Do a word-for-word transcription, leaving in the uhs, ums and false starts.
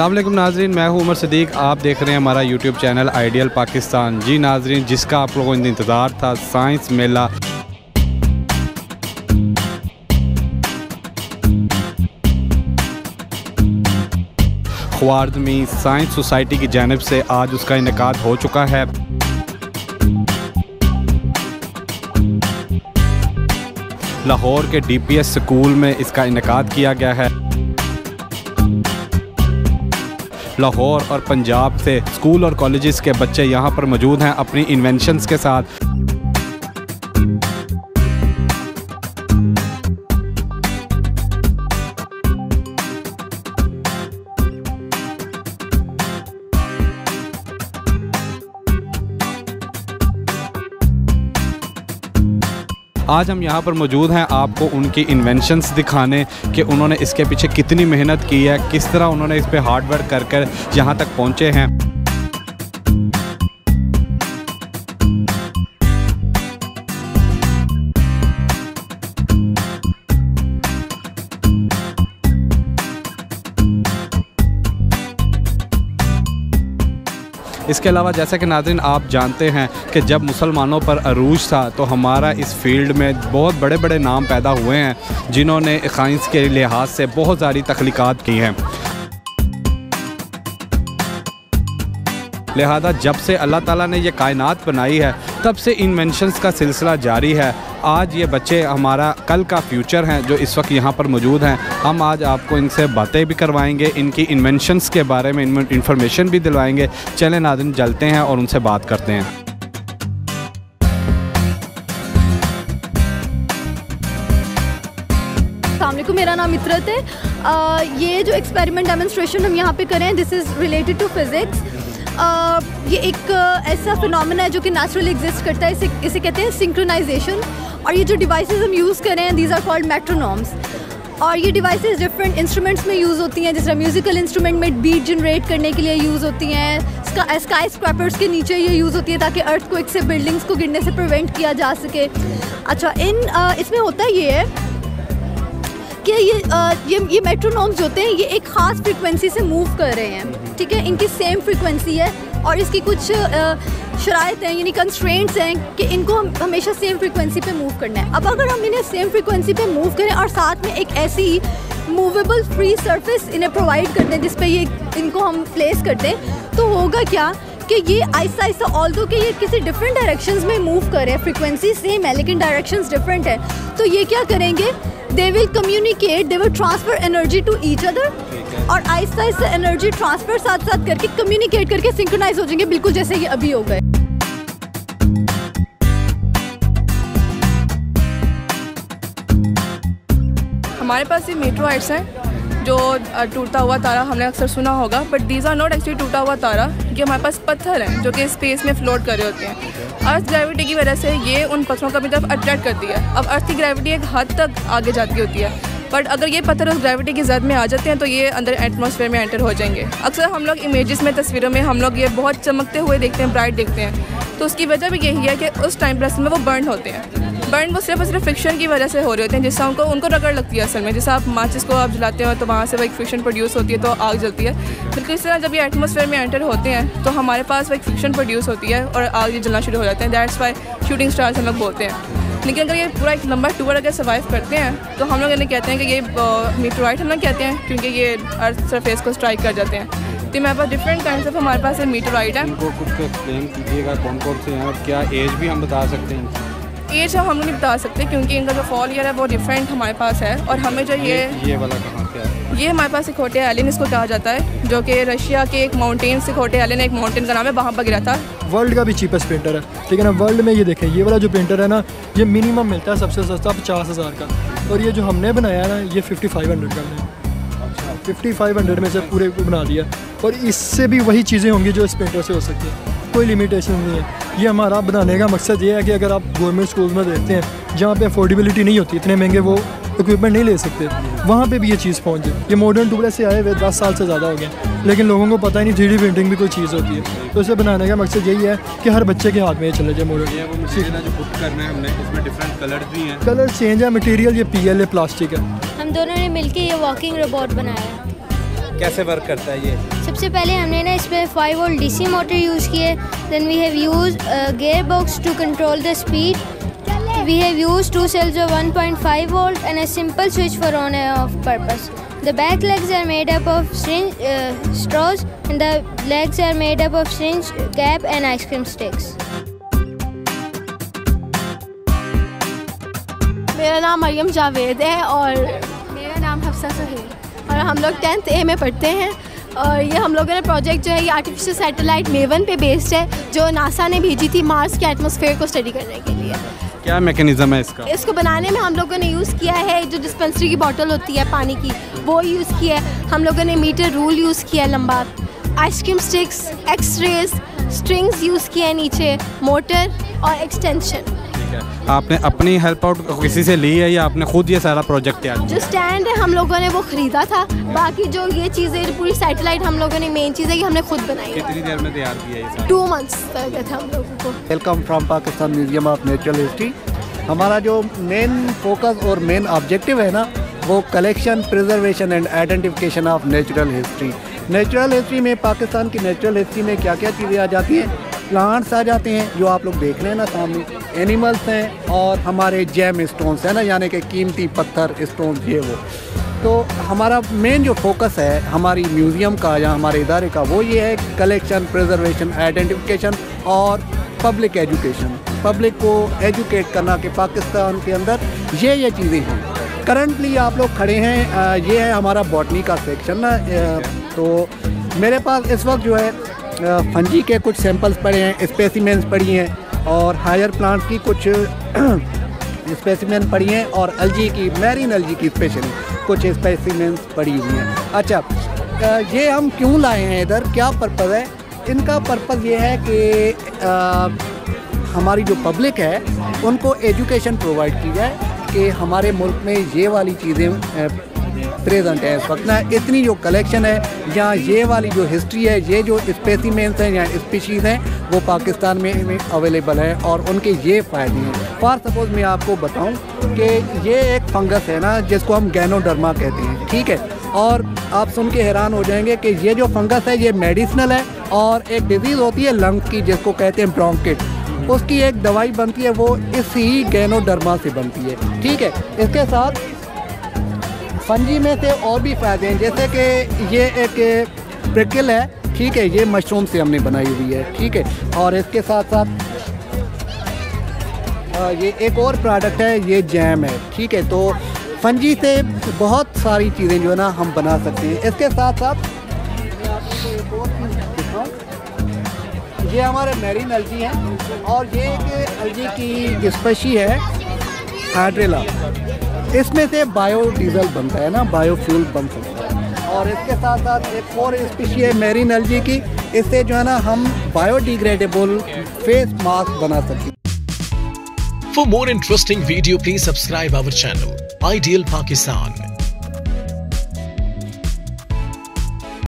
अस्सलाम वालेकुम नाजरीन, मैं हूं उमर सिद्दीक। आप देख रहे हैं हमारा यूट्यूब चैनल आइडियल पाकिस्तान। जी नाजरीन, जिसका आप लोगों को इंतज़ार था, साइंस मेला ख्वारिज़मी साइंस सोसाइटी की जानिब से आज उसका इनेकाद हो चुका है। लाहौर के डीपीएस स्कूल में इसका इनेकाद किया गया है। लाहौर और पंजाब से स्कूल और कॉलेजेस के बच्चे यहाँ पर मौजूद हैं अपनी इन्वेंशंस के साथ। आज हम यहाँ पर मौजूद हैं आपको उनकी इन्वेंशंस दिखाने कि उन्होंने इसके पीछे कितनी मेहनत की है, किस तरह उन्होंने इस पे हार्ड वर्क कर कर यहाँ तक पहुँचे हैं। इसके अलावा जैसा कि नाज़रीन आप जानते हैं कि जब मुसलमानों पर अरूज था तो हमारा इस फील्ड में बहुत बड़े बड़े नाम पैदा हुए हैं जिन्होंने साइंस के लिहाज से बहुत सारी तख्लीक़ात की हैं। लिहाजा जब से अल्लाह ताला ने ये कायनात बनाई है तब से इन्वेंशंस का सिलसिला जारी है। आज ये बच्चे हमारा कल का फ्यूचर हैं जो इस वक्त यहाँ पर मौजूद हैं। हम आज आपको इनसे बातें भी करवाएंगे, इनकी इन्वेंशंस के बारे में इंफॉर्मेशन भी दिलवाएंगे। चलें नाज़रीन चलते हैं और उनसे बात करते हैं। अस्सलाम वालेकुम, मेरा नाम इतरत है। आ, ये जो एक्सपेरिमेंट डेमोन्स्ट्रेशन हम यहाँ पे करें, this is related to physics. Uh, ये एक ऐसा फिनोमेना है जो कि नेचुरल एग्जिस्ट करता है, इसे इसे कहते हैं सिंक्रोनाइजेशन। और ये जो डिवाइसेस हम यूज़ कर रहे हैं, दीज आर कॉल्ड मेट्रोनॉम्स। और ये डिवाइसेस डिफरेंट इंस्ट्रूमेंट्स में यूज़ होती हैं, जैसे म्यूज़िकल इंस्ट्रूमेंट में बीट जनरेट करने के लिए यूज़ होती हैं। स्का, स्काई स्क्रैपर्स के नीचे ये यूज़ होती है ताकि अर्थक्वेक से बिल्डिंग्स को गिरने से प्रिवेंट किया जा सके। अच्छा, इन uh, इसमें होता ये है कि ये आ, ये ये मेट्रोनॉम्स जो होते हैं ये एक ख़ास फ्रिक्वेंसी से मूव कर रहे हैं, ठीक है। इनकी सेम फ्रिक्वेंसी है और इसकी कुछ शराइत हैं, यानी कंस्ट्रेंट्स हैं कि इनको हम हमेशा सेम फ्रिक्वेंसी पे मूव करना है। अब अगर हम इन्हें सेम फ्रिक्वेंसी पे मूव करें और साथ में एक ऐसी मूवेबल फ्री सरफेस इन्हें प्रोवाइड कर दें जिस पर ये इनको हम प्लेस कर दें, तो होगा क्या कि ये आहिस्ता आहिस्ता ऑल्दो कि ये किसी डिफरेंट डायरेक्शंस में मूव कर रहे हैं, फ्रिक्वेंसी सेम है लेकिन डायरेक्शंस डिफरेंट है, तो ये क्या करेंगे, they will communicate, they will transfer energy to each other. और आहिस्ता आहिस्ता एनर्जी ट्रांसफ़र साथ साथ करके कम्युनिकेट करके सिंक्रोनाइज हो जाएंगे, बिल्कुल जैसे ये अभी हो गए। हमारे पास ये मीटोराइट्स हैं जो टूटता हुआ तारा हमने अक्सर सुना होगा, but these are not actually टूटा हुआ तारा। ये हमारे पास पत्थर हैं जो कि स्पेस में फ्लोट कर रहे होते हैं। अर्थ ग्रेविटी की वजह से ये उन पत्थरों को भी तरफ अट्रैक्ट करती है। अब अर्थ की ग्रेविटी एक हद तक आगे जाती होती है, बट अगर ये पत्थर उस ग्रेविटी की जद में आ जाते हैं तो ये अंदर एटमॉस्फेयर में एंटर हो जाएंगे। अक्सर हम लोग इमेजेस में, तस्वीरों में हम लोग ये बहुत चमकते हुए देखते हैं, ब्राइट देखते हैं। तो उसकी वजह भी यही है कि उस टाइम प्रेस में वो बर्न होते हैं। बर्न वो सिर्फ और सिर्फ फ्रिक्शन की वजह से हो रहे होते हैं, जिससे उनको उनको रगड़ लगती है। असल में जैसे आप माचिस को आप जलाते हो तो वहाँ से वो एक फ्रिक्शन प्रोड्यूस होती है तो आग जलती है। बिल्कुल इस तरह जब ये एटमॉस्फेयर में एंटर होते हैं तो हमारे पास वो एक फ्रिक्शन प्रोड्यूस होती है और आग जलना शुरू हो जाते हैं। दैट्स वाई शूटिंग स्टार्स हम लोग बोलते हैं। लेकिन अगर ये पूरा एक लंबा टूर अगर सर्वाइव करते हैं तो हम लोग इन्हें कहते हैं कि ये मीटोराइट हम लोग कहते हैं, क्योंकि ये अर्थ सरफेस को स्ट्राइक कर जाते हैं। तो हमारे पास डिफरेंट काइंड ऑफ हमारे पास मीटोराइट है। इनको कुछ एक्सप्लेन कीजिएगा, कौन कौन से हैं और क्या एज भी हम बता सकते हैं? एज हम नहीं बता सकते क्योंकि इनका जो फॉल ईयर है वो डिफरेंट हमारे पास है। और हमें जो ये ये वाला कहाँ पे है, ये हमारे पास इखोटे अलिन इसको कहा जाता है, जो कि रशिया के एक माउंटेन से इखोटे अलिन एक माउंटेन का नाम है, वहाँ पर गिरा था। वर्ल्ड का भी चीपेस्ट पेंटर है, लेकिन अब वर्ल्ड में ये देखें ये वाला जो पेंटर है ना, ये मिनिमम मिलता है सबसे सस्ता पचास हज़ार का, और ये जो हमने बनाया ना ये फिफ्टी फाइव हंड्रेड का है। फिफ्टी फाइव हंड्रेड में से पूरे को बना दिया, और इससे भी वही चीज़ें होंगी जो इस पेंटर से हो सकती है, कोई लिमिटेशन नहीं है। ये हमारा बनाने का मकसद ये है कि अगर आप गवर्नमेंट स्कूल में देखते हैं जहाँ पे अफोर्डेबिलिटी नहीं होती, इतने महंगे वो इक्विपमेंट नहीं ले सकते, वहाँ पे भी ये चीज़ पहुँच जाए। ये मॉडर्न टूल से आए हुए दस साल से ज़्यादा हो गए, लेकिन लोगों को पता ही नहीं थ्री डी प्रिंटिंग भी कोई चीज़ होती है। तो इसे बनाने का मकसद यही है कि हर बच्चे के हाथ में ये चले जाए मॉडर्न। जो बुक करना है हमने, उसमें डिफरेंट कलर भी हैं, कलर चेंज है, मटीरियल ये पी एल ए प्लास्टिक है। हम दोनों ने मिल के ये वॉकिंग रोबोट बनाया। कैसे वर्क करता है ये? सबसे पहले हमने ना इसमें five volt DC motor use किए, then we have use gear box to control the speed, we have use two cells of one point five volt and a simple switch for on and off purpose. The back legs are made up of syringe uh, straws and the legs are made up of syringe cap and ice cream sticks. मेरा नाम मरियम जावेद है और मेरा नाम हफ्सा सुहेल और हम लोग tenth A में पढ़ते हैं और ये हम लोगों ने प्रोजेक्ट जो है ये आर्टिफिशियल सैटेलाइट मेवन पे बेस्ड है जो नासा ने भेजी थी मार्स के एटमॉस्फेयर को स्टडी करने के लिए. क्या मैकेनिज्म है इसका? इसको बनाने में हम लोगों ने यूज़ किया है जो डिस्पेंसरी की बोतल होती है पानी की वो यूज़ किया है, हम लोगों ने मीटर रूल यूज़ किया है लंबा, आइसक्रीम स्टिक्स, एक्सरेज, स्ट्रिंग्स यूज़ किया है नीचे, मोटर और एक्सटेंशन. ठीक है, आपने अपनी हेल्प आउट किसी से ली है या आपने खुद ये सारा प्रोजेक्ट किया? जो स्टैंड है हम लोगों ने वो ख़रीदा था, बाकी जो ये चीज़ें पूरी सैटेलाइट हम लोगों ने मेन चीज़ है कि हमने खुद बनाई. कितनी देर में तैयार किया है? टू मंथ्स लगे थे हम लोगों को. Welcome from Pakistan museum of natural history. हमारा जो मेन फोकस और मेन ऑब्जेक्टिव है ना वो collection, preservation and identification of natural history. Natural history में पाकिस्तान की नेचुरल हिस्ट्री में क्या क्या चीज़ें आ जाती हैं? प्लांट्स आ जाते हैं जो आप लोग देख रहे हैं ना सामने, एनिमल्स हैं और हमारे जैम स्टोन्स है ना, यानी कि कीमती पत्थर स्टोन्स ये वो. तो हमारा मेन जो फोकस है हमारी म्यूज़ियम का या हमारे इदारे का वो ये है कलेक्शन, प्रिजर्वेशन, आइडेंटिफिकेशन और पब्लिक एजुकेशन. पब्लिक को एजुकेट करना कि पाकिस्तान के अंदर ये ये चीज़ें हैं. करंटली आप लोग खड़े हैं, ये है हमारा बॉटनी का सेक्शन ना, तो मेरे पास इस वक्त जो है फंजी के कुछ सैंपल्स पड़े हैं, स्पेसिमेंस पड़ी हैं और हायर प्लांट्स की कुछ स्पेसिमेंस पड़ी हैं और अलजी की, मैरीन अलजी की स्पेशली कुछ स्पेसिमेंस पड़ी हुई हैं. अच्छा, ये हम क्यों लाए हैं इधर, क्या पर्पज़ है इनका? पर्पज़ ये है कि हमारी जो पब्लिक है उनको एजुकेशन प्रोवाइड की जाए कि हमारे मुल्क में ये वाली चीज़ें प्रेजेंट हैं इस वक्त ना, इतनी जो कलेक्शन है या ये वाली जो हिस्ट्री है, ये जो स्पेसिमेंस हैं या स्पीशीज़ हैं वो पाकिस्तान में अवेलेबल हैं और उनके ये फ़ायदे हैं. फॉर सपोज़ मैं आपको बताऊं कि ये एक फंगस है ना जिसको हम गैनोडरमा कहते हैं, ठीक है, और आप सुन के हैरान हो जाएंगे कि ये जो फंगस है ये मेडिसिनल है और एक डिज़ीज़ होती है लंग्स की जिसको कहते हैं ब्रोंकिट, उसकी एक दवाई बनती है वो इसी गैनोडरमा से बनती है, ठीक है. इसके साथ फंजी में से और भी फ़ायदे हैं जैसे कि ये एक प्रिकिल है, ठीक है, ये मशरूम से हमने बनाई हुई है, ठीक है, और इसके साथ साथ ये एक और प्रोडक्ट है, ये जैम है, ठीक है. तो फंजी से बहुत सारी चीज़ें जो है ना हम बना सकते हैं. इसके साथ साथ ये हमारे मैरीन एल्गी हैं और ये एक एल्गी की स्पेशी है हाइड्रेला, इसमें से बायोडीजल बनता है ना, बायोफ्यूल बन सकता है. और इसके साथ साथ एक और स्पेशी है मैरीन एल्गी की, इससे जो है ना हम बायोडिग्रेडेबल फेस मास्क बना सकते हैं. For more interesting video please subscribe our channel ideal Pakistan.